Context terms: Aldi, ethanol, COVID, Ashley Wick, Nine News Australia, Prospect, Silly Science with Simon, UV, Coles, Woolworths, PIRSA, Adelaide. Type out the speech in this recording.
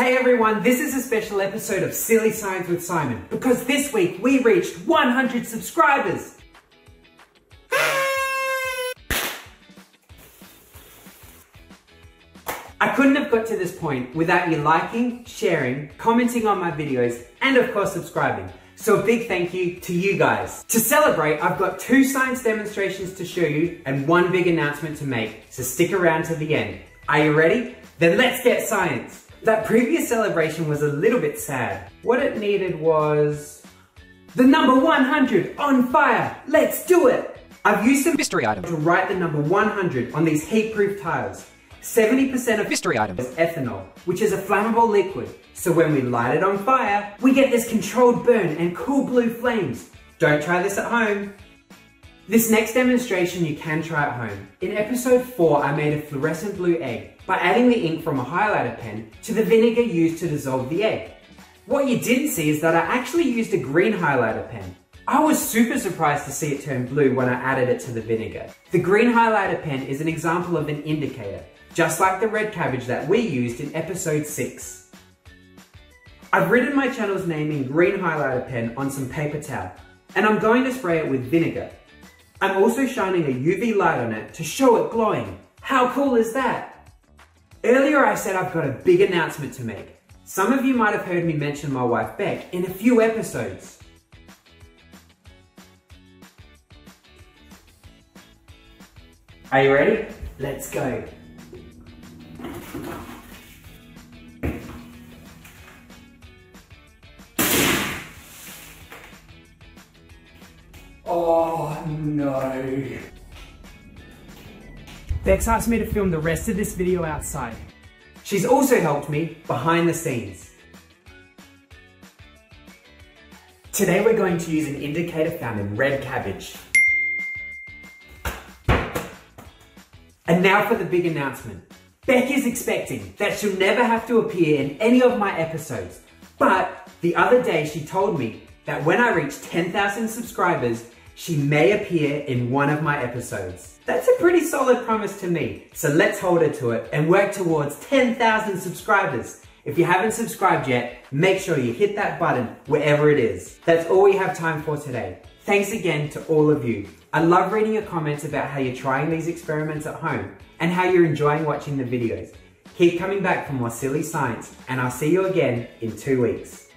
Hey everyone, this is a special episode of Silly Science with Simon because this week we reached 100 subscribers! I couldn't have got to this point without you liking, sharing, commenting on my videos and of course subscribing. So a big thank you to you guys. To celebrate, I've got two science demonstrations to show you and one big announcement to make, so stick around to the end. Are you ready? Then let's get science! That previous celebration was a little bit sad. What it needed was the number 100 on fire. Let's do it. I've used some mystery items to write the number 100 on these heat-proof tiles. 70% of mystery items is ethanol, which is a flammable liquid. So when we light it on fire, we get this controlled burn and cool blue flames. Don't try this at home. This next demonstration you can try at home. In episode 4, I made a fluorescent blue egg by adding the ink from a highlighter pen to the vinegar used to dissolve the egg. What you didn't see is that I actually used a green highlighter pen. I was super surprised to see it turn blue when I added it to the vinegar. The green highlighter pen is an example of an indicator, just like the red cabbage that we used in episode 6. I've written my channel's name in green highlighter pen on some paper towel, and I'm going to spray it with vinegar. I'm also shining a UV light on it to show it glowing. How cool is that? Earlier I said I've got a big announcement to make. Some of you might have heard me mention my wife Beck in a few episodes. Are you ready? Let's go. Oh no. Bex asked me to film the rest of this video outside. She's also helped me behind the scenes. Today we're going to use an indicator found in red cabbage. And now for the big announcement. Beck is expecting that she'll never have to appear in any of my episodes, but the other day she told me that when I reach 10,000 subscribers, she may appear in one of my episodes. That's a pretty solid promise to me, so let's hold her to it and work towards 10,000 subscribers. If you haven't subscribed yet, make sure you hit that button wherever it is. That's all we have time for today. Thanks again to all of you. I love reading your comments about how you're trying these experiments at home and how you're enjoying watching the videos. Keep coming back for more silly science, and I'll see you again in 2 weeks.